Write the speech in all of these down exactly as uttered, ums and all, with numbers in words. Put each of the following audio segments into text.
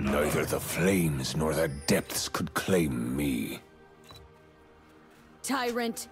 Neither the flames nor the depths could claim me. Tyrant!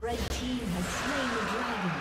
Red team has slain the dragon.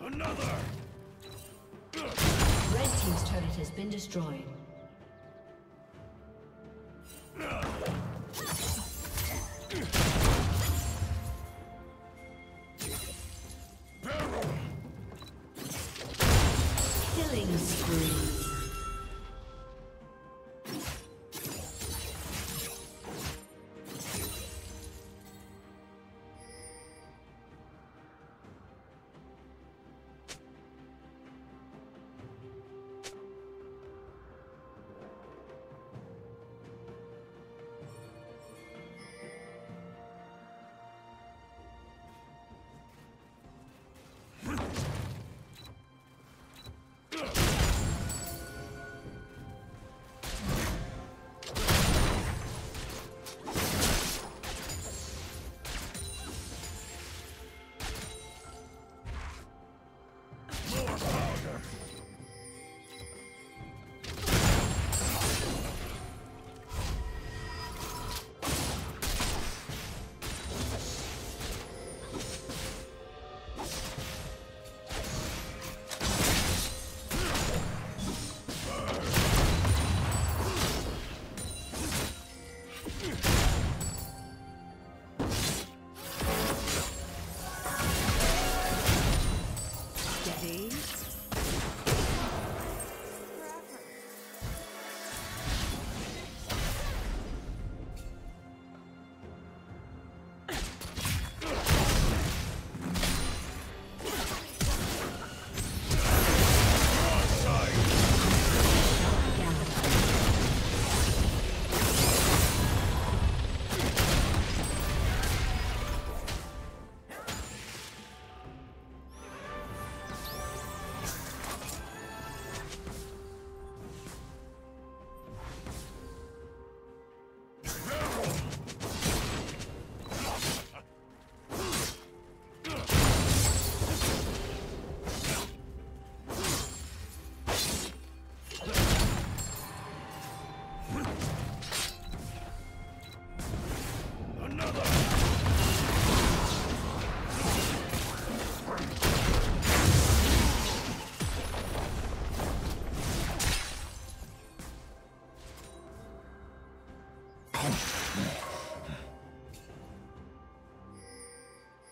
Another! Red team's turret has been destroyed.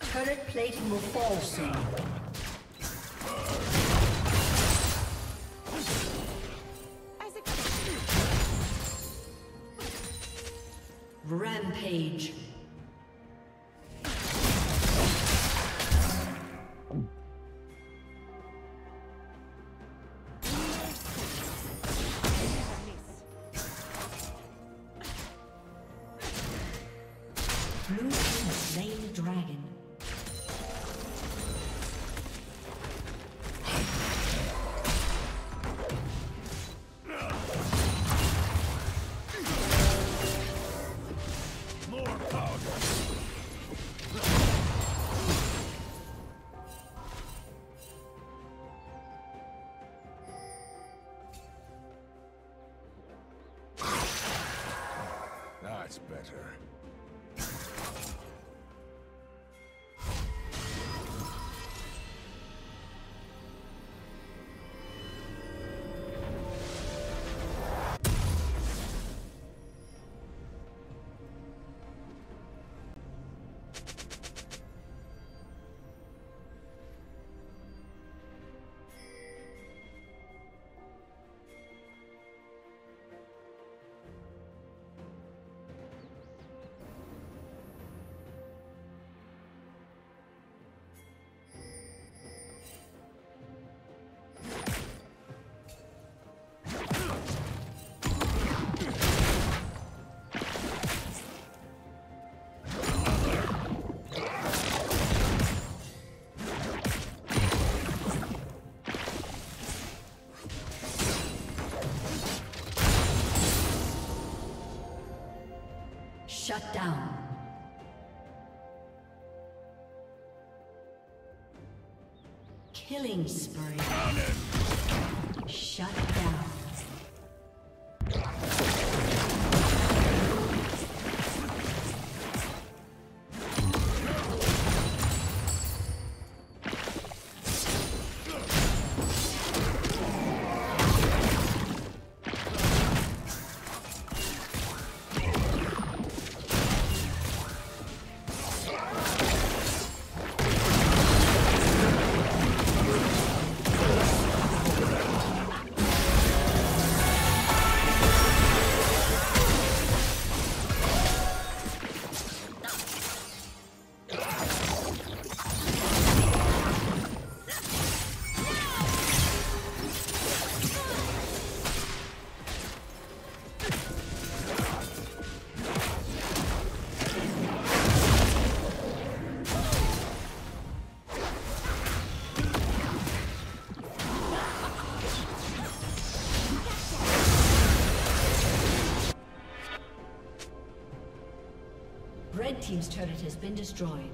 Turret plating will fall soon. Rampage. Shut down. Killing spree. Shut down. Red team's turret has been destroyed.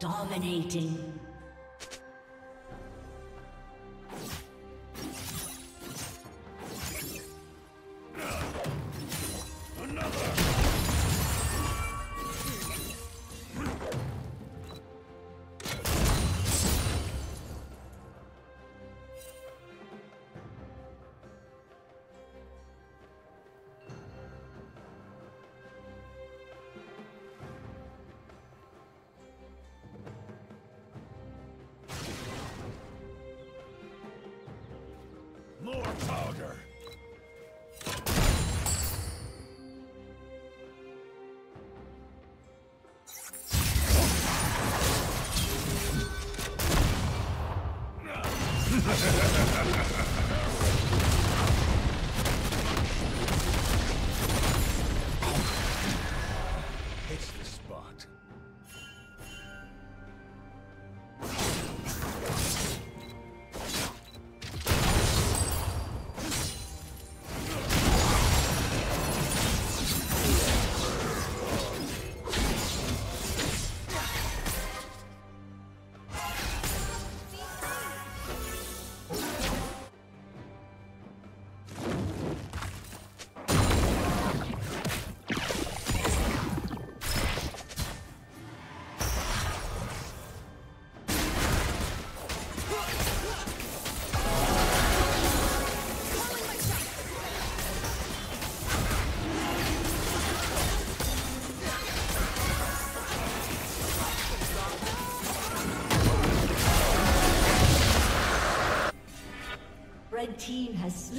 Dominating. has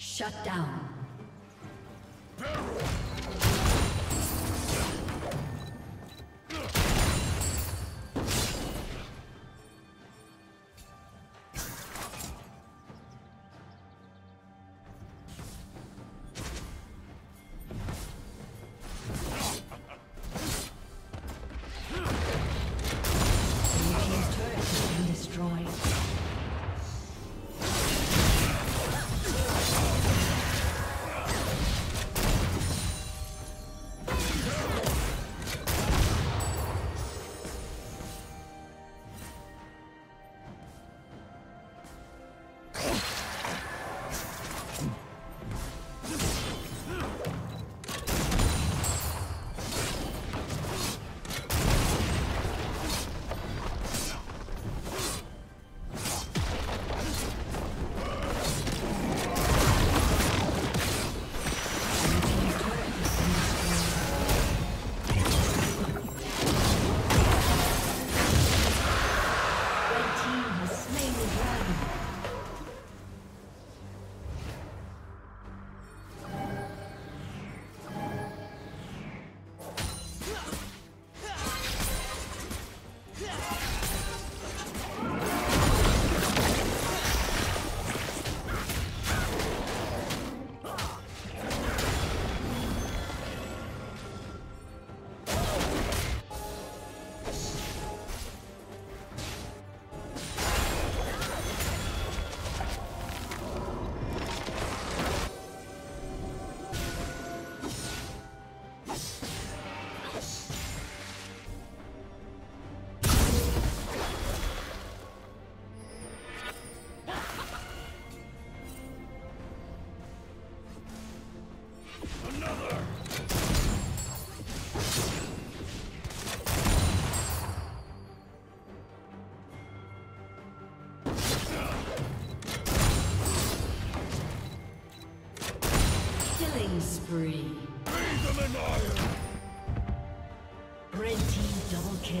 Shut down. kill.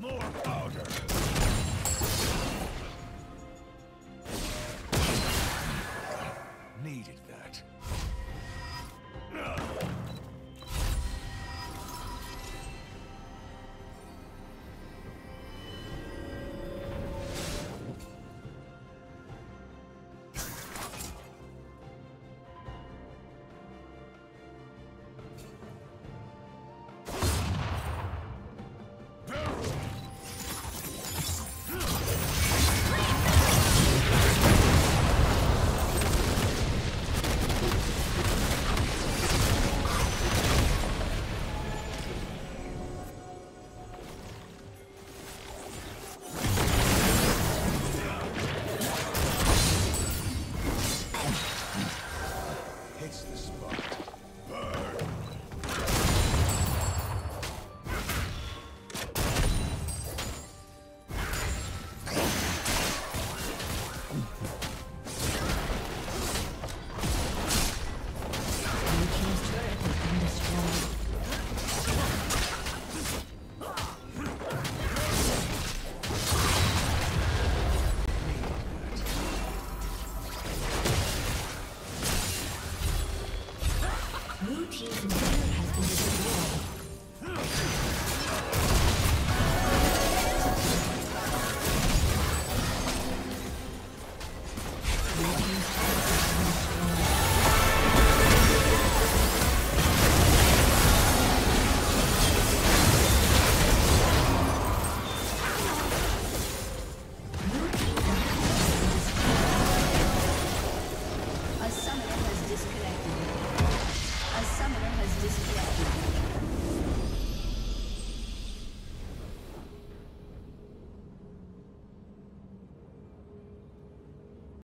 More powder! Needed that. A summoner has disconnected.